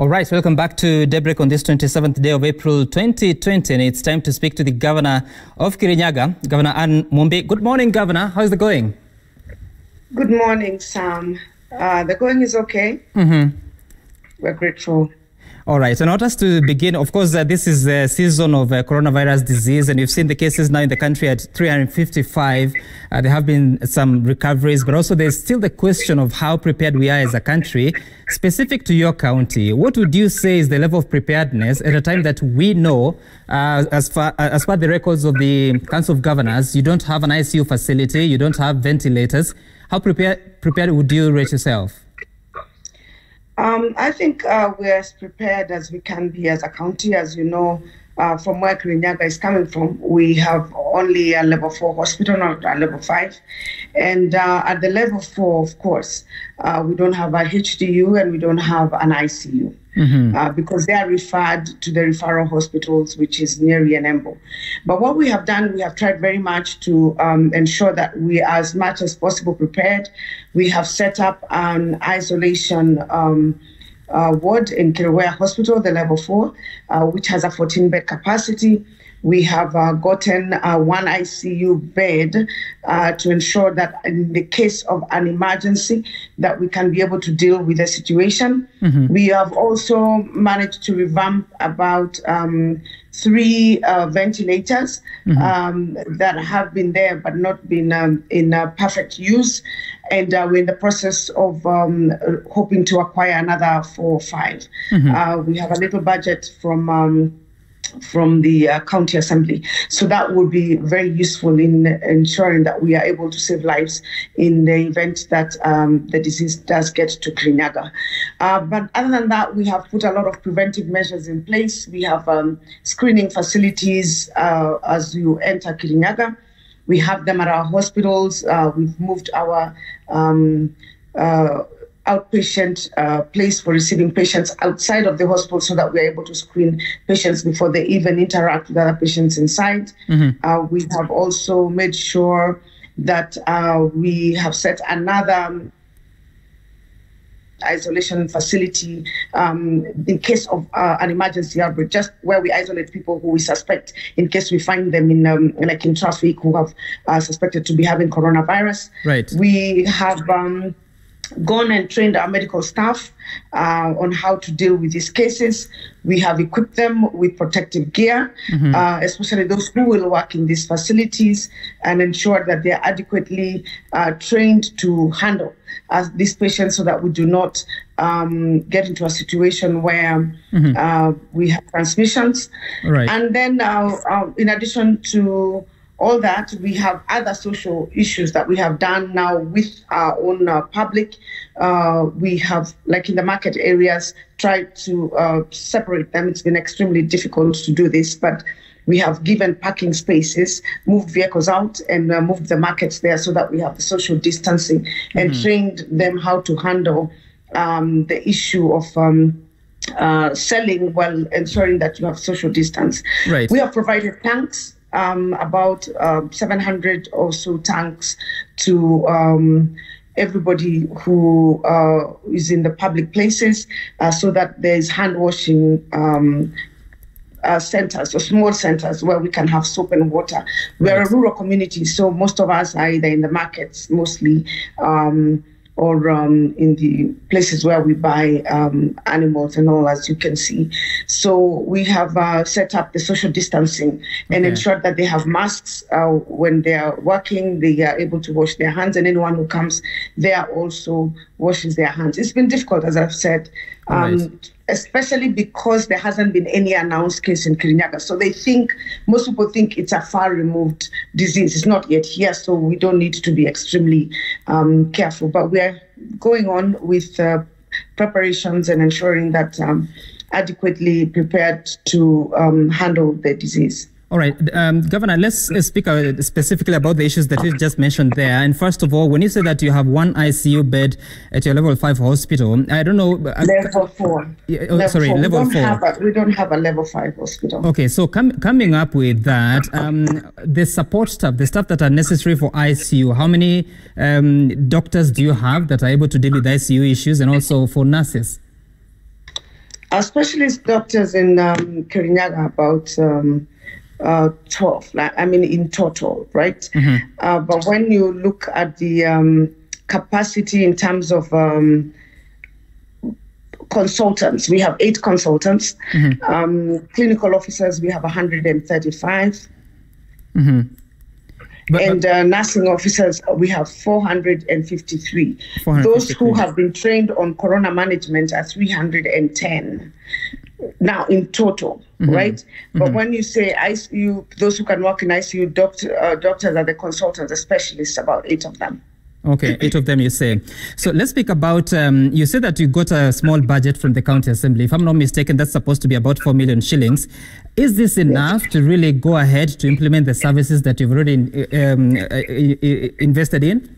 All right, welcome back to Daybreak on this 27th day of April 2020, and it's time to speak to the Governor of Kirinyaga, Governor Ann Mumbi. Good morning, Governor. How's the going? Good morning, Sam. The going is okay. Mm-hmm. We're grateful. All right, so now just to begin, of course, this is the season of coronavirus disease, and you've seen the cases now in the country at 355. There have been some recoveries, but also there's still the question of how prepared we are as a country. Specific to your county, what would you say is the level of preparedness at a time that we know, as far as the records of the Council of Governors, you don't have an ICU facility, you don't have ventilators. How prepared would you rate yourself? I think we're as prepared as we can be as a county. As you know, from where Kirinyaga is coming from, we have only a level 4 hospital, not a level 5. And at the level 4, of course, we don't have a HDU and we don't have an ICU. Mm-hmm. Because they are referred to the referral hospitals, which is near Yenembo. But what we have done, we have tried very much to ensure that we are as much as possible prepared. We have set up an isolation ward in Kirawea Hospital, the level 4, which has a 14-bed capacity. We have gotten one ICU bed to ensure that in the case of an emergency that we can be able to deal with the situation. Mm-hmm. We have also managed to revamp about 3 ventilators. Mm-hmm. That have been there but not been in perfect use. And we're in the process of hoping to acquire another 4 or 5. Mm-hmm. We have a little budget from the county assembly, so that would be very useful in ensuring that we are able to save lives in the event that the disease does get to Kirinyaga. But other than that, we have put a lot of preventive measures in place. We have screening facilities as you enter Kirinyaga. We have them at our hospitals. We've moved our outpatient place for receiving patients outside of the hospital so that we're able to screen patients before they even interact with other patients inside. Mm-hmm. We have also made sure that we have set another isolation facility in case of an emergency outbreak, just where we isolate people who we suspect, in case we find them in like in traffic, who have suspected to be having coronavirus. Right. We have gone and trained our medical staff on how to deal with these cases. We have equipped them with protective gear, mm-hmm. Especially those who will work in these facilities, and ensure that they are adequately trained to handle these patients so that we do not get into a situation where mm-hmm. We have transmissions. Right. And then in addition to all that, we have other social issues that we have done now with our own public. We have, like in the market areas, tried to separate them. It's been extremely difficult to do this, but we have given parking spaces, moved vehicles out, and moved the markets there so that we have the social distancing, mm-hmm. and trained them how to handle the issue of selling while ensuring that you have social distance. Right. We have provided tanks. About 700 or so tanks to everybody who is in the public places, so that there's hand washing centers or small centers where we can have soap and water. We're a rural community, so most of us are either in the markets mostly or in the places where we buy animals and all, as you can see. So we have set up the social distancing and ensured that they have masks when they are working, they are able to wash their hands, and anyone who comes there also washes their hands. It's been difficult, as I've said, especially because there hasn't been any announced case in Kirinyaga. So they think, most people think it's a far removed disease. It's not yet here, so we don't need to be extremely careful. But we are going on with preparations and ensuring that adequately prepared to handle the disease. All right, Governor, let's speak specifically about the issues that you just mentioned there. And first of all, when you say that you have one ICU bed at your level 5 hospital, I don't know. Level 4. Level four. We don't have a level 5 hospital. Okay, so coming up with that, the support staff, the staff that are necessary for ICU, how many doctors do you have that are able to deal with ICU issues, and also for nurses? Our specialist doctors in Kirinyaga about 12, in total, right? Mm-hmm. But when you look at the capacity in terms of consultants, we have 8 consultants. Mm-hmm. Clinical officers, we have 135. Mm-hmm. But nursing officers, we have 453. Those who have been trained on corona management are 310 now in total, mm-hmm. right? Mm-hmm. But when you say ICU, those who can work in ICU, doctors are the consultants, the specialists, about 8 of them. Okay, 8 of them, you say. So let's speak about, you said that you got a small budget from the County Assembly. If I'm not mistaken, that's supposed to be about 4 million shillings. Is this enough to really go ahead to implement the services that you've already invested in?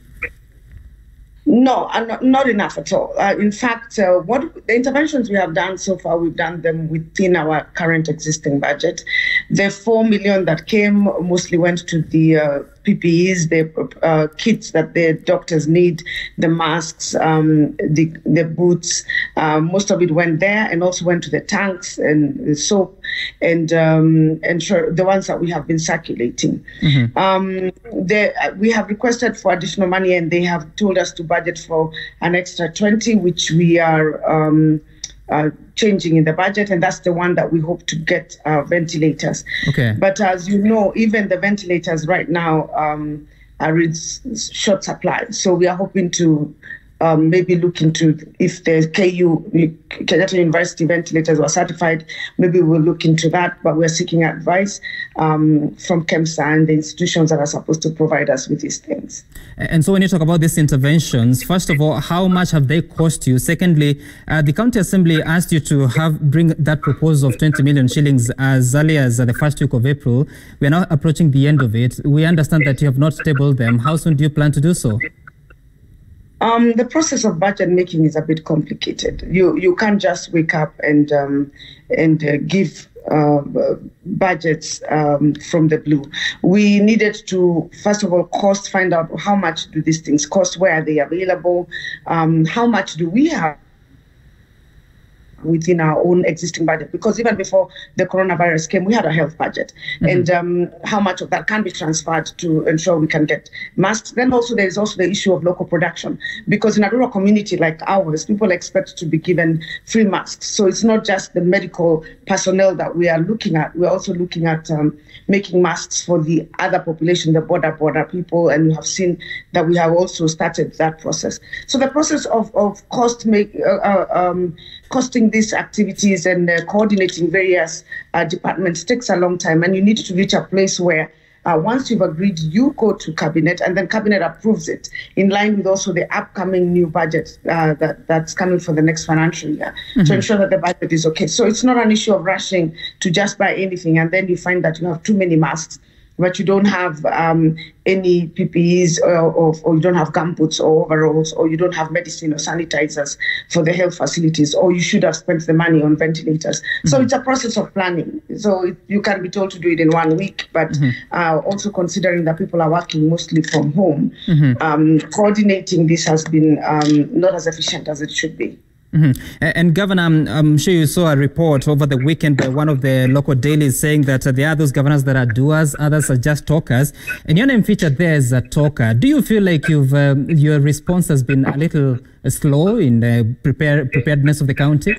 No, not enough at all. In fact, what the interventions we have done so far, we've done them within our current existing budget. The 4 million that came mostly went to the PPEs, the kits that the doctors need, the masks, the boots. Most of it went there, and also went to the tanks and soap, and sure, the ones that we have been circulating. Mm-hmm. We have requested for additional money, and they have told us to budget for an extra 20, which we are changing in the budget, and that's the one that we hope to get ventilators. Okay. But as you know, even the ventilators right now are in short supply, so we are hoping to maybe look into, if the Kenyatta University ventilators were certified, maybe we'll look into that. But we're seeking advice from KEMSA and the institutions that are supposed to provide us with these things. And so when you talk about these interventions, first of all, how much have they cost you? Secondly, the County Assembly asked you to bring that proposal of 20 million shillings as early as the first week of April. We are now approaching the end of it. We understand that you have not tabled them. How soon do you plan to do so? The process of budget making is a bit complicated. You can't just wake up and give budgets from the blue. We needed to, first of all, find out how much do these things cost, where are they available, how much do we have within our own existing budget, because even before the coronavirus came, we had a health budget. Mm-hmm. And how much of that can be transferred to ensure we can get masks. Then also there is also the issue of local production, because in a rural community like ours, people expect to be given free masks. So it's not just the medical personnel that we are looking at. We're also looking at making masks for the other population, the border people, and you have seen that we have also started that process. So the process of costing these activities and coordinating various departments takes a long time, and you need to reach a place where once you've agreed, you go to Cabinet, and then Cabinet approves it in line with also the upcoming new budget that's coming for the next financial year, mm-hmm. to ensure that the budget is okay. So it's not an issue of rushing to just buy anything, and then you find that you have too many masks, but you don't have any PPEs or you don't have gumboots or overalls, or you don't have medicine or sanitizers for the health facilities, or you should have spent the money on ventilators. Mm-hmm. So it's a process of planning. So you can be told to do it in 1 week, but mm-hmm. Also considering that people are working mostly from home, mm-hmm. Coordinating this has been not as efficient as it should be. Mm-hmm. And Governor, I'm sure you saw a report over the weekend by one of the local dailies saying that there are those governors that are doers, others are just talkers, and your name featured there as a talker. Do you feel like your response has been a little slow in the preparedness of the county?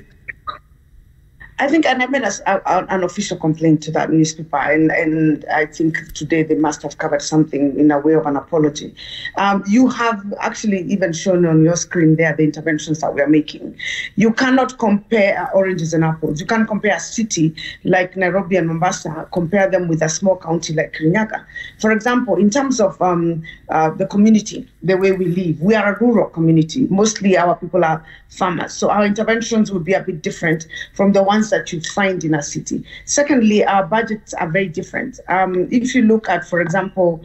I think, and I made an official complaint to that newspaper, and I think today they must have covered something in a way of an apology. You have actually even shown on your screen there the interventions that we are making. You cannot compare oranges and apples. You can't compare a city like Nairobi and Mombasa, compare them with a small county like Kirinyaga. For example, in terms of the community, the way we live, we are a rural community. Mostly our people are farmers, so our interventions would be a bit different from the ones that you find in a city. Secondly, our budgets are very different. If you look at, for example,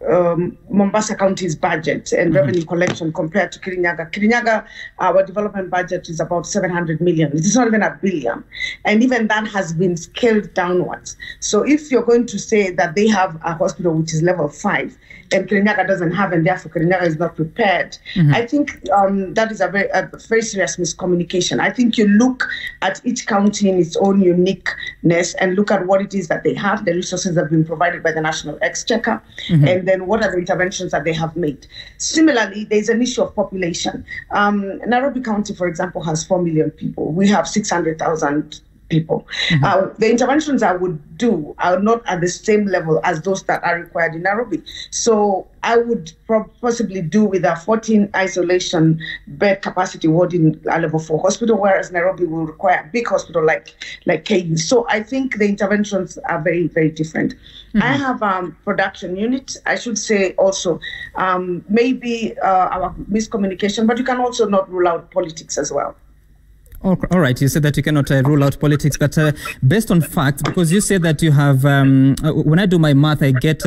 Mombasa County's budget and revenue collection compared to Kirinyaga. Kirinyaga, our development budget is about 700 million. It's not even a billion. And even that has been scaled downwards. So if you're going to say that they have a hospital which is level 5 and Kirinyaga doesn't have, and therefore Kirinyaga is not prepared, I think that is a very serious miscommunication. I think you look at each county in its own uniqueness and look at what it is that they have, the resources that have been provided by the National Exchequer, and then what are the interventions that they have made. Similarly, there's an issue of population. Nairobi County, for example, has 4 million people. We have 600,000 people. The interventions I would do are not at the same level as those that are required in Nairobi. So I would possibly do with a 14 isolation bed capacity ward in a level 4 hospital, whereas Nairobi will require a big hospital like KU. So I think the interventions are very, very different. I have a production unit. I should say also maybe our miscommunication, but you can also not rule out politics as well. All right. You said that you cannot rule out politics, but based on facts, because you said that you have, when I do my math, I get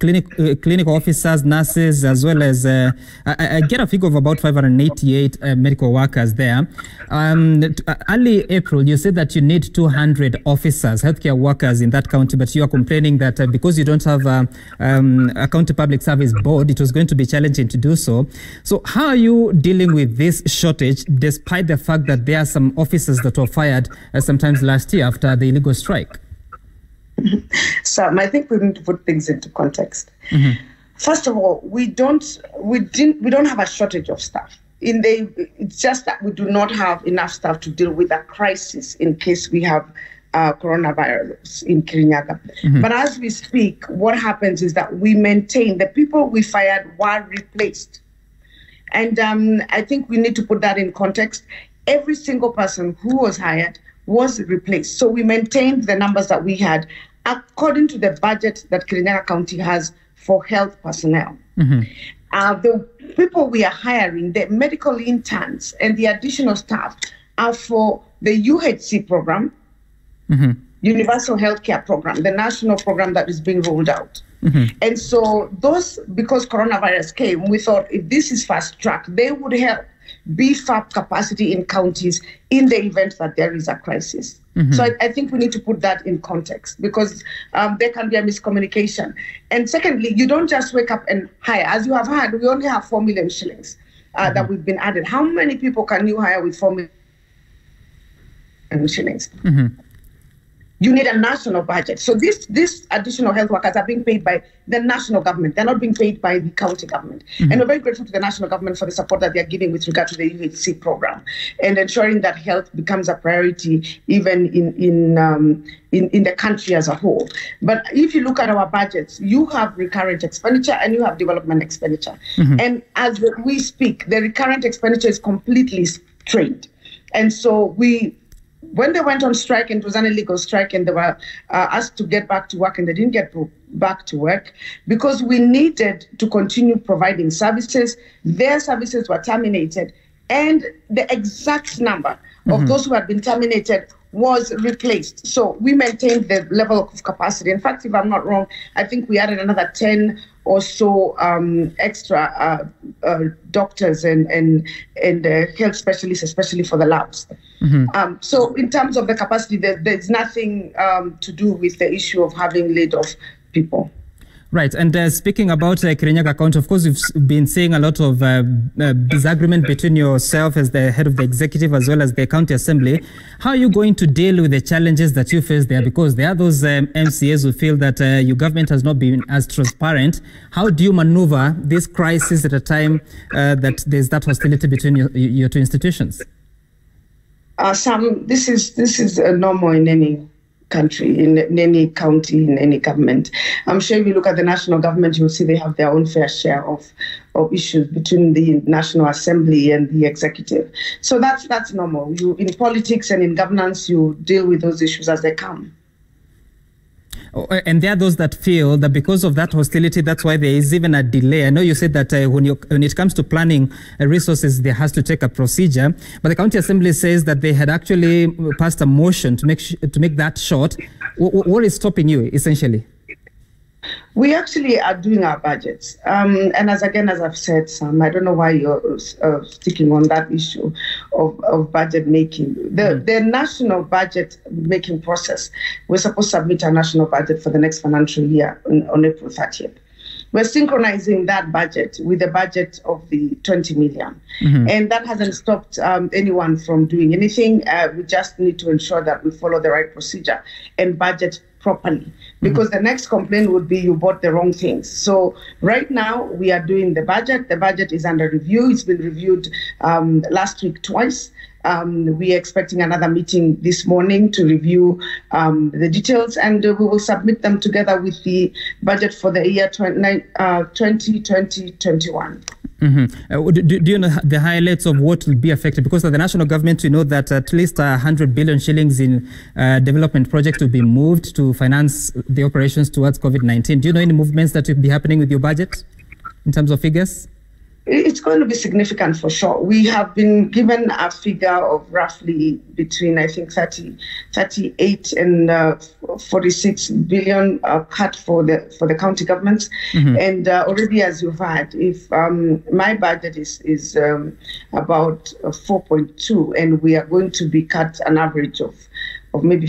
clinic officers, nurses, as well as, I get a figure of about 588 medical workers there. Early April, you said that you need 200 officers, healthcare workers in that county, but you are complaining that because you don't have a county public service board, it was going to be challenging to do so. So how are you dealing with this shortage, despite the fact that there are some officers that were fired sometimes last year after the illegal strike? So I think we need to put things into context. First of all, we don't have a shortage of staff. It's just that we do not have enough staff to deal with a crisis in case we have coronavirus in Kirinyaga. But as we speak, what happens is that we maintain the people we fired were replaced. And I think we need to put that in context. Every single person who was hired was replaced. So we maintained the numbers that we had according to the budget that Kirinyaga County has for health personnel. The people we are hiring, the medical interns and the additional staff, are for the UHC program, Universal Healthcare Program, the national program that is being rolled out. And so those, because coronavirus came, we thought if this is fast track, they would help beef up capacity in counties in the event that there is a crisis. So I think we need to put that in context, because there can be a miscommunication. And secondly, you don't just wake up and hire. As you have heard, we only have 4 million shillings that we've been added. How many people can you hire with 4 million shillings? You need a national budget. So these additional health workers are being paid by the national government. They're not being paid by the county government. And we're very grateful to the national government for the support that they're giving with regard to the UHC program and ensuring that health becomes a priority even in the country as a whole. But if you look at our budgets, you have recurrent expenditure and you have development expenditure. And as we speak, the recurrent expenditure is completely strained. And so when they went on strike, and it was an illegal strike, and they were asked to get back to work, and they didn't get back to work because we needed to continue providing services. Their services were terminated, and the exact number of those who had been terminated was replaced. So we maintained the level of capacity. In fact, if I'm not wrong, I think we added another 10 or so extra doctors and health specialists, especially for the labs. So in terms of the capacity, there's nothing to do with the issue of having laid off people. Right. And speaking about Kirinyaga County, of course, we've been seeing a lot of disagreement between yourself as the head of the executive as well as the county assembly. How are you going to deal with the challenges that you face there? Because there are those MCAs who feel that your government has not been as transparent. How do you maneuver this crisis at a time that there's that hostility between your two institutions? Sam, this is normal in any country, in any county, in any government. I'm sure if you look at the national government, you'll see they have their own fair share of issues between the National Assembly and the executive. So that's normal. In politics and in governance, you deal with those issues as they come. And there are those that feel that because of that hostility, that's why there is even a delay. I know you said that when it comes to planning resources, there has to take a procedure. But the county assembly says that they had actually passed a motion to make that short. What is stopping you, essentially? We actually are doing our budgets. And as I've said, Sam, I don't know why you're sticking on that issue of budget making. The national budget making process, we're supposed to submit our national budget for the next financial year on April 30th. We're synchronizing that budget with the budget of the 20 million. Mm-hmm. And that hasn't stopped anyone from doing anything. We just need to ensure that we follow the right procedure and budget properly, because the next complaint would be you bought the wrong things. So right now we are doing the budget. The budget is under review. It's been reviewed last week twice. We are expecting another meeting this morning to review the details, and we will submit them together with the budget for the year 2020-21. Mm-hmm. Do you know the highlights of what will be affected? Because of the national government, we know that at least 100 billion shillings in development projects will be moved to finance the operations towards COVID-19. Do you know any movements that will be happening with your budget in terms of figures? It's going to be significant for sure. We have been given a figure of roughly between, I think, 38 and 46 billion cut for the county governments. Mm-hmm. And already, as you've heard, if my budget is about 4.2, and we are going to be cut an average of maybe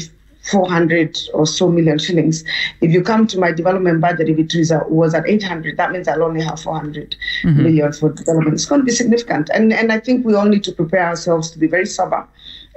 400 or so million shillings. If you come to my development budget, if it was at 800, that means I'll only have 400 million for development. It's going to be significant. And I think we all need to prepare ourselves to be very sober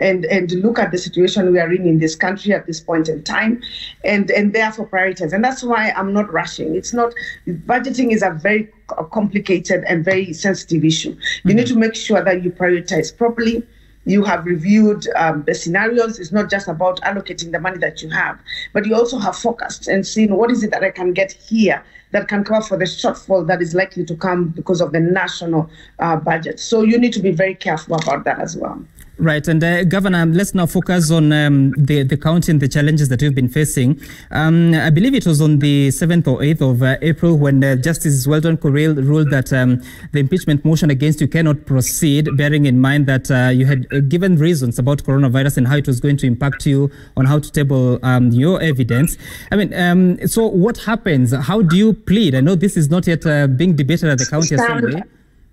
and look at the situation we are in this country at this point in time, and therefore prioritize. And that's why I'm not rushing. It's not, budgeting is a very complicated and very sensitive issue. You need to make sure that you prioritize properly. You have reviewed the scenarios. It's not just about allocating the money that you have, but you also have focused and seen what is it that I can get here that can cover for the shortfall that is likely to come because of the national budget. So you need to be very careful about that as well. Right. And Governor, let's now focus on the county and the challenges that we've been facing. I believe it was on the 7th or 8th of April when Justice Weldon Correll ruled that the impeachment motion against you cannot proceed, bearing in mind that you had given reasons about coronavirus and how it was going to impact you on how to table your evidence. I mean, so what happens? How do you plead? I know this is not yet being debated at the county assembly.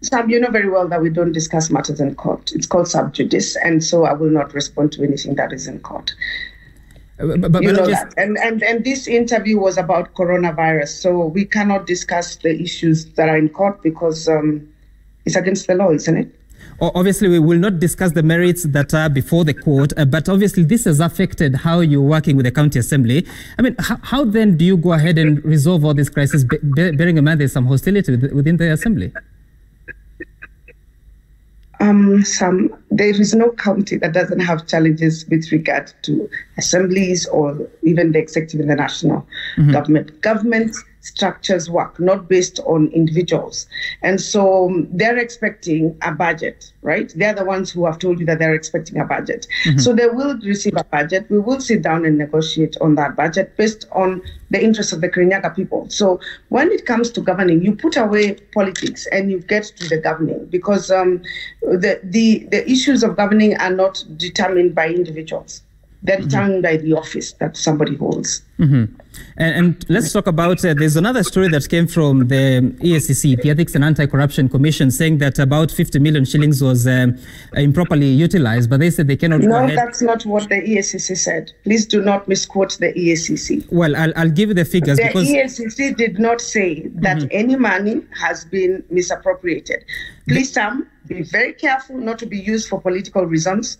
Sam, you know very well that we don't discuss matters in court. It's called sub judice, and so I will not respond to anything that is in court. But you know that. And this interview was about coronavirus, so we cannot discuss the issues that are in court because it's against the law, isn't it? Obviously, we will not discuss the merits that are before the court, but obviously this has affected how you're working with the county assembly. I mean, how then do you go ahead and resolve all this crisis, bearing in mind there's some hostility within the assembly? Sam, there is no county that doesn't have challenges with regard to assemblies or even the executive and the national government. Government structures work, not based on individuals. And so they're expecting a budget, right? They're the ones who have told you that they're expecting a budget. So they will receive a budget. We will sit down and negotiate on that budget based on the interests of the Kirinyaga people. So when it comes to governing, you put away politics and you get to the governing, because the issues of governing are not determined by individuals. They're determined by the office that somebody holds. And let's talk about, there's another story that came from the ESCC, the Ethics and Anti-Corruption Commission, saying that about 50 million shillings was improperly utilized, but they said they cannot... No, that's not what the ESCC said. Please do not misquote the ESCC. Well, I'll give you the figures. The ESCC did not say that any money has been misappropriated. Please, Sam, be very careful not to be used for political reasons,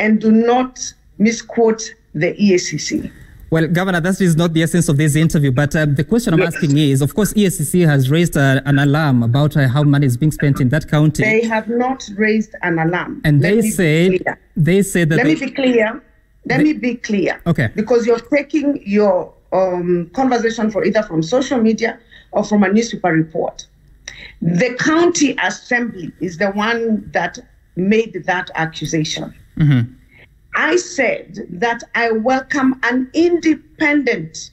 and do not misquote the EACC. Well, Governor, that is not the essence of this interview, but the question I'm asking is, of course, EACC has raised an alarm about how money is being spent in that county. They have not raised an alarm. And Let me be clear. Okay. Because you're taking your conversation for either from social media or from a newspaper report. The county assembly is the one that made that accusation. I said that I welcome an independent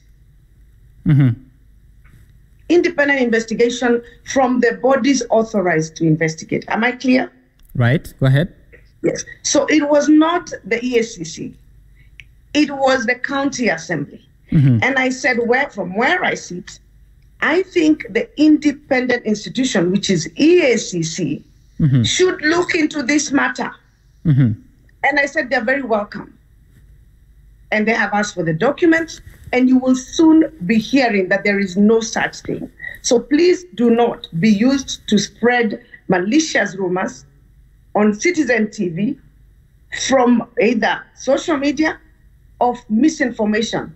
investigation from the bodies authorized to investigate. Am I clear? Right. Go ahead. Yes. So it was not the ESCC. It was the county assembly. And I said, from where I sit, I think the independent institution, which is EACC, mm-hmm. should look into this matter. Mm-hmm. And I said, they're very welcome. And they have asked for the documents, and you will soon be hearing that there is no such thing. So please do not be used to spread malicious rumors on Citizen TV from either social media or misinformation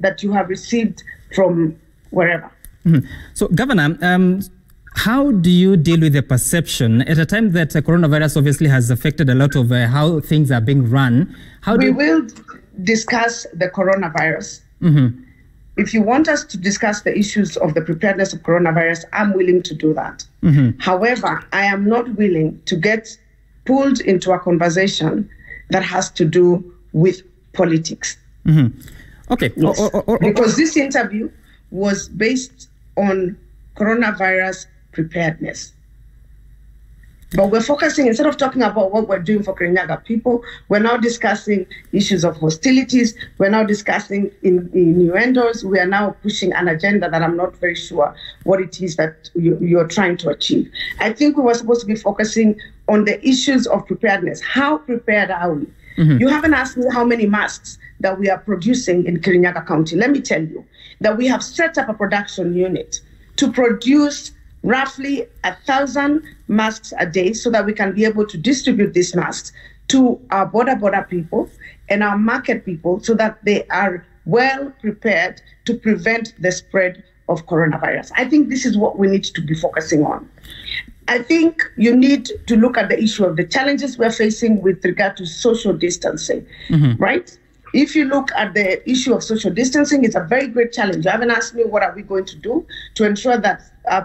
that you have received from wherever. Mm-hmm. So, Governor, how do you deal with the perception at a time that coronavirus obviously has affected a lot of how things are being run? How do we will discuss the coronavirus. Mm-hmm. If you want us to discuss the issues of the preparedness of coronavirus, I'm willing to do that. Mm-hmm. However, I am not willing to get pulled into a conversation that has to do with politics. Mm-hmm. Okay. Yes. Because this interview was based on coronavirus preparedness. But we're focusing, instead of talking about what we're doing for Kirinyaga people, we're now discussing issues of hostilities, we're now discussing innuendos, we are now pushing an agenda that I'm not very sure what it is that you're trying to achieve. I think we were supposed to be focusing on the issues of preparedness. How prepared are we? Mm-hmm. You haven't asked me how many masks that we are producing in Kirinyaga County. Let me tell you that we have set up a production unit to produce roughly 1,000 masks a day so that we can be able to distribute these masks to our border people and our market people so that they are well prepared to prevent the spread of coronavirus. I think this is what we need to be focusing on. I think you need to look at the issue of the challenges we're facing with regard to social distancing, mm-hmm. right? If you look at the issue of social distancing, it's a very great challenge. You haven't asked me what are we going to do to ensure that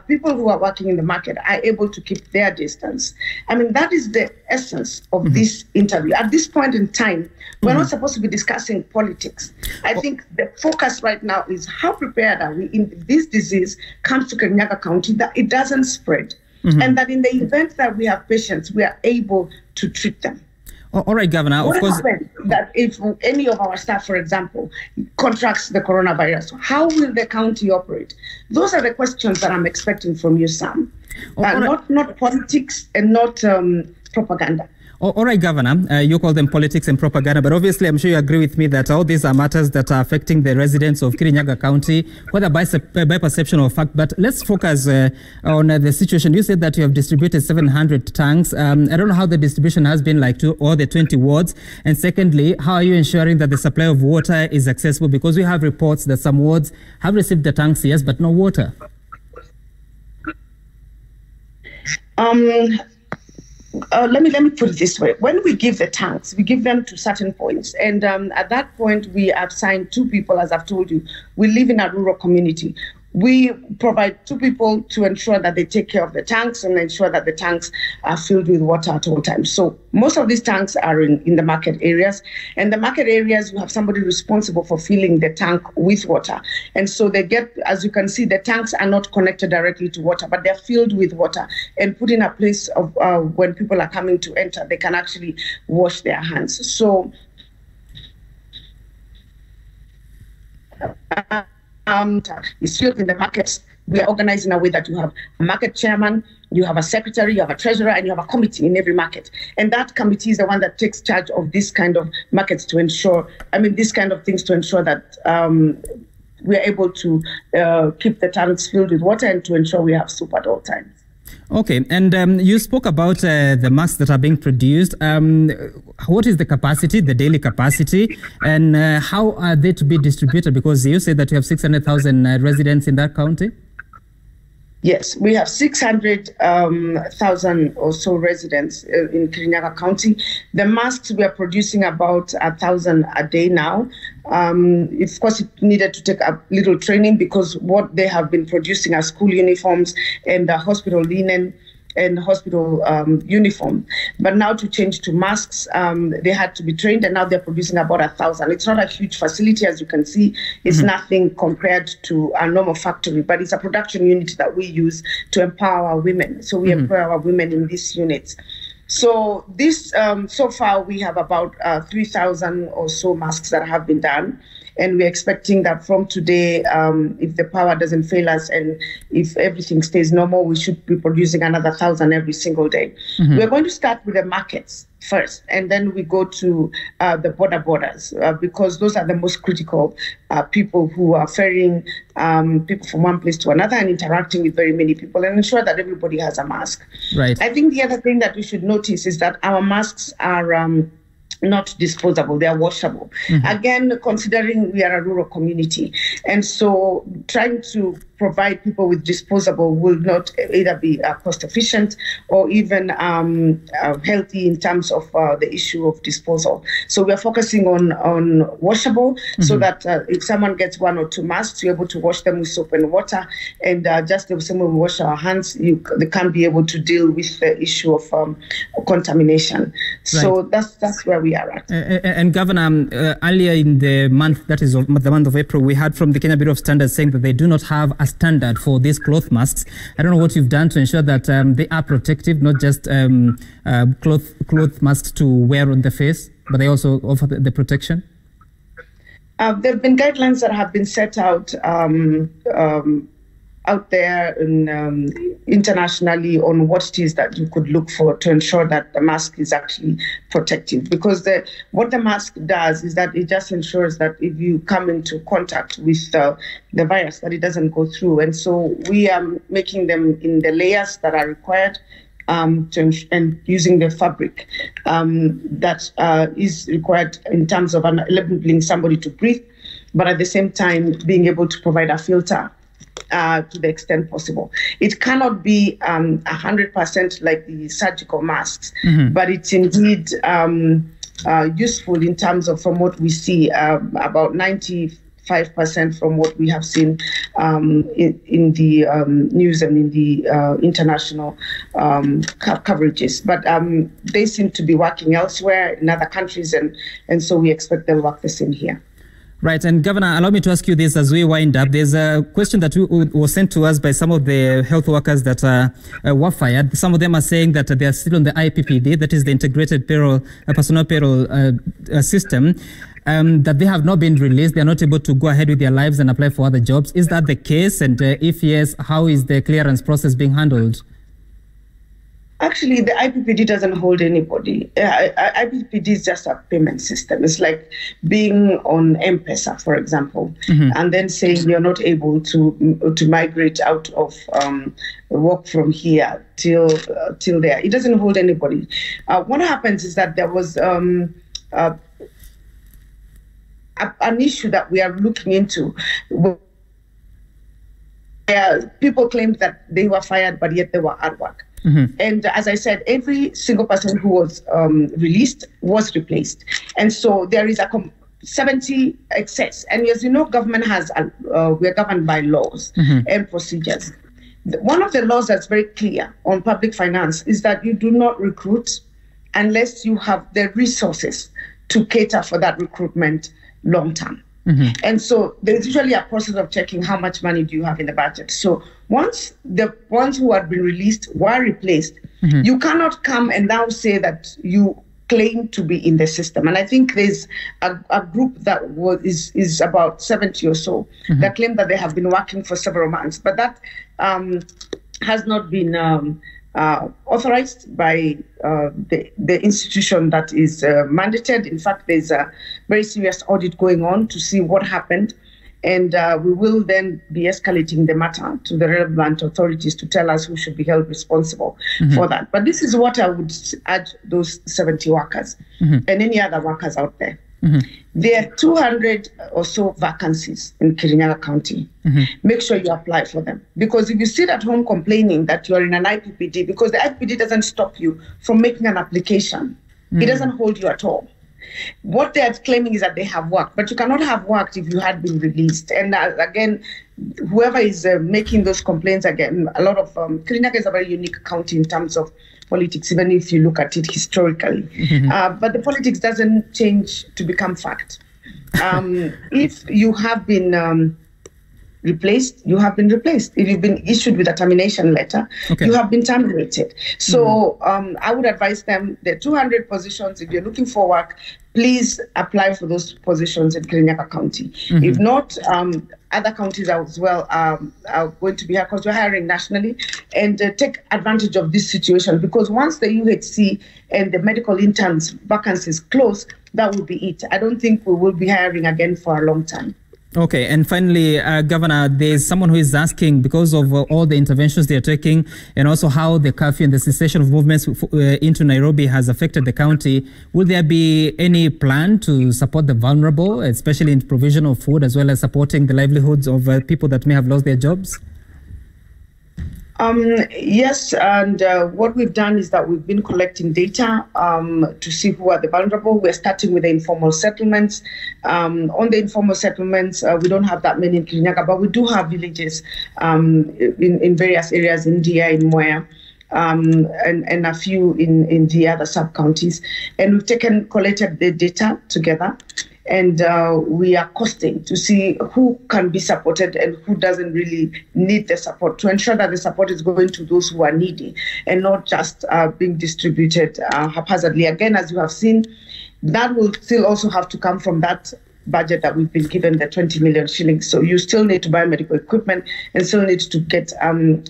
people who are working in the market are able to keep their distance. I mean, that is the essence of mm-hmm. this interview. At this point in time, we're mm-hmm. not supposed to be discussing politics. I think the focus right now is how prepared are we if this disease comes to Kirinyaga County, that it doesn't spread, mm-hmm. and that in the event that we have patients, we are able to treat them. All right, Governor. What happens that if any of our staff, for example, contracts the coronavirus, how will the county operate? Those are the questions that I'm expecting from you, Sam. Not politics and not propaganda. All right, Governor, you call them politics and propaganda, but obviously I'm sure you agree with me that all these are matters that are affecting the residents of Kirinyaga County, whether by perception or fact. But let's focus on the situation. You said that you have distributed 700 tanks. I don't know how the distribution has been like to all the 20 wards. And secondly, how are you ensuring that the supply of water is accessible? Because we have reports that some wards have received the tanks, yes, but no water. Let me put it this way. When we give the tanks, we give them to certain points. And at that point, we have signed two people, as I've told you. We live in a rural community. We provide two people to ensure that they take care of the tanks and ensure that the tanks are filled with water at all times. So most of these tanks are in the market areas. And the market areas, you have somebody responsible for filling the tank with water. And so they get, as you can see, the tanks are not connected directly to water, but they're filled with water and put in a place of when people are coming to enter, they can actually wash their hands. So it's filled in the markets. We are organized in a way that you have a market chairman, you have a secretary, you have a treasurer, and you have a committee in every market. And that committee is the one that takes charge of this kind of markets to ensure, I mean, this kind of things to ensure that we are able to keep the tanks filled with water and to ensure we have soup at all times. Okay, and you spoke about the masks that are being produced. What is the capacity, the daily capacity, and how are they to be distributed? Because you said that you have 600,000 residents in that county? Yes, we have 600,000 or so residents in Kirinyaga County. The masks, we are producing about 1,000 a day now. Of course, it needed to take a little training because what they have been producing are school uniforms and the hospital linen and hospital uniform. But now to change to masks, they had to be trained, and now they're producing about 1,000. It's not a huge facility, as you can see. It's mm-hmm. nothing compared to a normal factory, but it's a production unit that we use to empower women. So we mm-hmm. empower women in these units. So this, so far, we have about 3,000 or so masks that have been done. And we're expecting that from today, if the power doesn't fail us and if everything stays normal, we should be producing another 1,000 every single day. Mm-hmm. We're going to start with the markets first, and then we go to the borders, because those are the most critical people who are ferrying people from one place to another and interacting with very many people, and ensure that everybody has a mask. Right. I think the other thing that we should notice is that our masks are not disposable, they are washable. Mm-hmm. Again, considering we are a rural community, and so trying to provide people with disposable will not either be cost efficient or even healthy in terms of the issue of disposal. So we are focusing on washable, mm-hmm. so that if someone gets one or two masks, you're able to wash them with soap and water. And just the same way we wash our hands, they can't be able to deal with the issue of contamination. Right. So that's where we are at. And Governor, earlier in the month, that is the month of April, we heard from the Kenya Bureau of Standards saying that they do not have a standard for these cloth masks. I don't know what you've done to ensure that they are protective, not just cloth masks to wear on the face, but they also offer the protection. There have been guidelines that have been set out there and internationally on what it is that you could look for to ensure that the mask is actually protective, because what the mask does is that it just ensures that if you come into contact with the virus, that it doesn't go through. And so we are making them in the layers that are required, and using the fabric that is required in terms of enabling somebody to breathe, but at the same time being able to provide a filter to the extent possible. It cannot be 100% like the surgical masks, mm-hmm. but it's indeed useful in terms of, from what we see, about 95% from what we have seen in the news and in the international coverages. But they seem to be working elsewhere in other countries, and so we expect they'll work the same here. Right, and Governor, allow me to ask you this as we wind up. There's a question that was sent to us by some of the health workers that were fired. Some of them are saying that they are still on the IPPD, that is the Integrated Payroll, Personal Payroll System, that they have not been released. They are not able to go ahead with their lives and apply for other jobs. Is that the case? And if yes, how is the clearance process being handled? Actually, the IPPD doesn't hold anybody. IPPD is just a payment system. It's like being on M-Pesa, for example, mm-hmm. and then saying you're not able to migrate out of work from here till there. It doesn't hold anybody. What happens is that there was an issue that we are looking into. People claimed that they were fired, but yet they were at work. Mm-hmm. And as I said, every single person who was released was replaced. And so there is a 70 excess. And as you know, government has, we're governed by laws mm-hmm. and procedures. One of the laws that's very clear on public finance is that you do not recruit unless you have the resources to cater for that recruitment long term. Mm-hmm. And so there's usually a process of checking how much money do you have in the budget. So once the ones who had been released were replaced, mm-hmm. you cannot come and now say that you claim to be in the system. And I think there's a group that is about 70 or so mm-hmm. that claim that they have been working for several months, but that has not been authorized by the institution that is mandated. In fact, there's a very serious audit going on to see what happened. And we will then be escalating the matter to the relevant authorities to tell us who should be held responsible mm-hmm. for that. But this is what I would urge those 70 workers mm-hmm. and any other workers out there. Mm-hmm. There are 200 or so vacancies in Kirinyaga County. Mm-hmm. Make sure you apply for them. Because if you sit at home complaining that you're in an IPPD, because the IPPD doesn't stop you from making an application, mm-hmm. it doesn't hold you at all. What they are claiming is that they have worked, but you cannot have worked if you had been released. And again, whoever is making those complaints, again, a lot of Kirinyaga is a very unique county in terms of politics, even if you look at it historically. Mm-hmm. But the politics doesn't change to become fact. If you have been replaced, you have been replaced. If you've been issued with a termination letter, you have been terminated. So I would advise them, there are 200 positions. If you're looking for work, please apply for those positions in Kirinyaga County. If not, other counties as well are going to be here because we're hiring nationally, and take advantage of this situation, because once the UHC and the medical interns vacancies close, that will be it. I don't think we will be hiring again for a long time. Okay, and finally, Governor, there's someone who is asking, because of all the interventions they are taking and also how the curfew and the cessation of movements into Nairobi has affected the county, will there be any plan to support the vulnerable, especially in provision of food, as well as supporting the livelihoods of people that may have lost their jobs? Yes, and what we've done is that we've been collecting data to see who are the vulnerable. We're starting with the informal settlements. On the informal settlements, we don't have that many in Kirinyaga, but we do have villages in various areas, in Dia, in Mwea, and a few in the other sub-counties. And we've collected the data together, and we are costing to see who can be supported and who doesn't really need the support, to ensure that the support is going to those who are needy and not just being distributed haphazardly. Again, as you have seen, that will still also have to come from that budget that we've been given, the 20 million shillings. So you still need to buy medical equipment and still need to get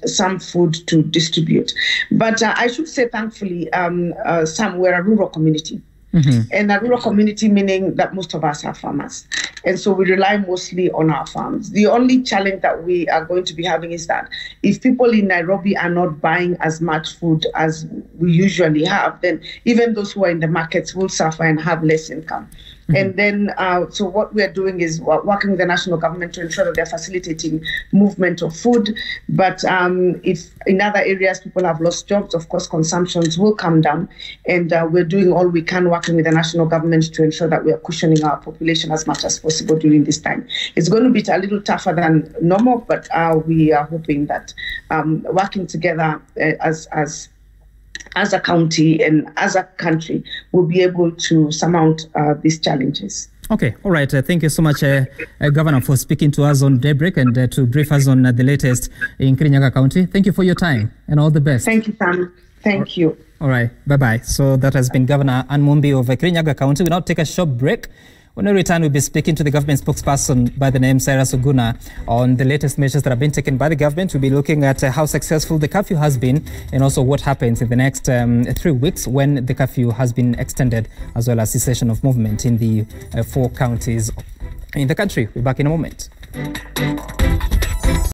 some food to distribute. But I should say, thankfully, Sam, we're a rural community. And a rural community meaning that most of us are farmers. And so we rely mostly on our farms. The only challenge that we are going to be having is that if people in Nairobi are not buying as much food as we usually have, then even those who are in the markets will suffer and have less income. And then, so what we're doing is working with the national government to ensure that they're facilitating movement of food. But if in other areas people have lost jobs, of course, consumptions will come down. And we're doing all we can, working with the national government to ensure that we are cushioning our population as much as possible during this time. It's going to be a little tougher than normal, but we are hoping that working together as a county and as a country, we'll be able to surmount these challenges. Okay, all right. Thank you so much, Governor, for speaking to us on Daybreak and to brief us on the latest in Kirinyaga County. Thank you for your time and all the best. Thank you, Sam. Thank you. All right, bye-bye. So that has been Governor Ann Mumbi of Kirinyaga County. We'll now take a short break. When we return, we'll be speaking to the government spokesperson by the name Sarah Suguna on the latest measures that have been taken by the government. We'll be looking at how successful the curfew has been and also what happens in the next 3 weeks when the curfew has been extended, as well as cessation of movement in the 4 counties in the country. We're back in a moment.